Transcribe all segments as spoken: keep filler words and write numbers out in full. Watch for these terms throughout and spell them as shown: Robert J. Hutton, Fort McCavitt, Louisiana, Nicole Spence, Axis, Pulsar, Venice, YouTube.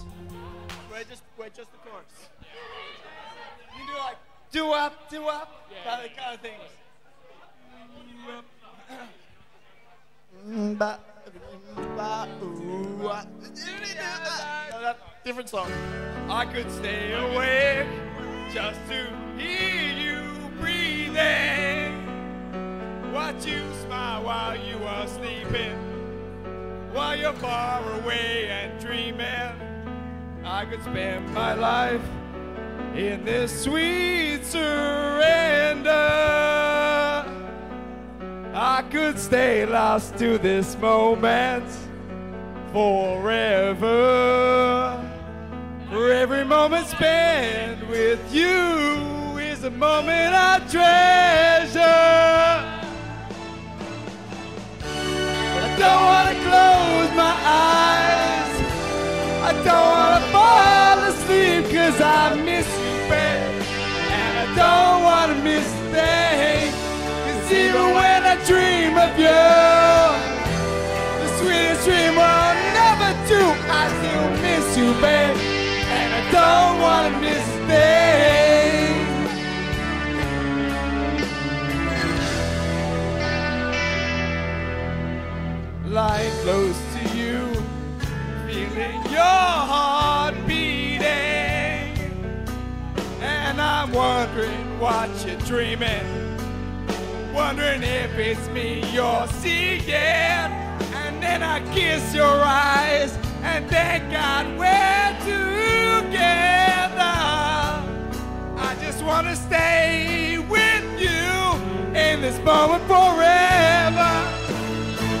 girls, we're just we're just the chorus. You do like do up, do up, yeah, that kind of thing. Different song. I could stay awake just to hear you breathing. Watch you smile while you are sleeping, while you're far away and dreaming. I could spend my life in this sweet surrender. I could stay lost to this moment forever. For every moment spent with you is a moment I treasure. I don't want to close my eyes, I don't want to fall asleep, cause I miss you, babe. And I don't want to miss a thing, cause even when I dream of you, the sweetest dream I'll never do, I still miss you, babe. And I don't want to miss a thing. Lying close to you, feeling your heart beating, and I'm wondering what you're dreaming, wondering if it's me you're seeing. And then I kiss your eyes and thank God we're together. I just want to stay with you in this moment forever,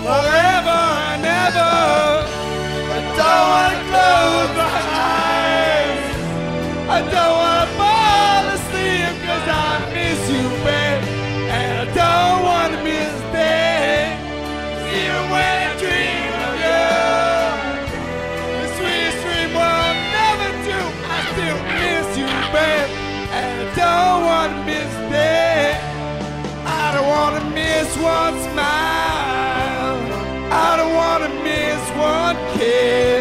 forever and ever. I don't want to close my eyes, I don't want to fall asleep, cause I miss you, babe. And I don't want to miss a day, even when I dream of you, the sweetest dream I'll never do, I still miss you, babe. And I don't want to miss a day, I don't want to miss one smile, I don't want to miss one kiss.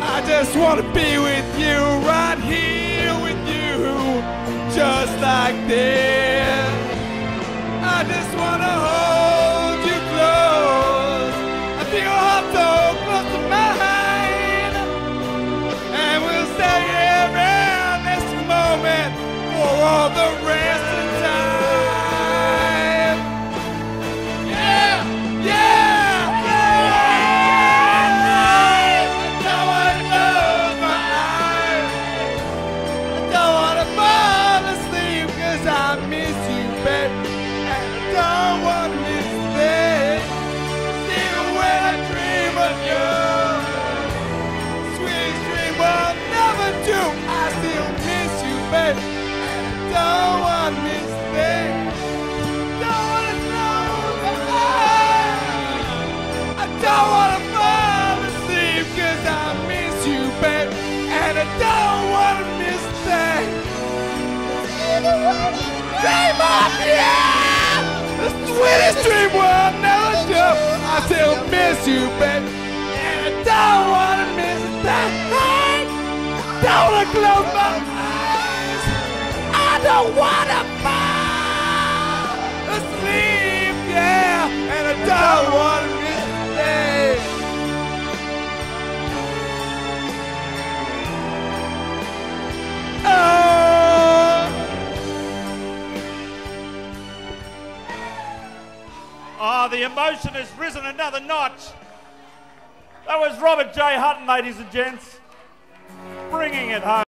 I just want to be with you, right here with you, just like this. I just want to hold you close. I feel your heart so close to mine, and we'll stay here in this moment for all the rest of time. Dream of you, the sweetest dream we'll never do. I still miss you, babe, and I don't wanna miss a thing. Don't wanna close my eyes. I don't wanna fall asleep, yeah, and I don't wanna miss a thing. Oh. Oh, the emotion has risen another notch. That was Robert J Hutton, ladies and gents, bringing it home.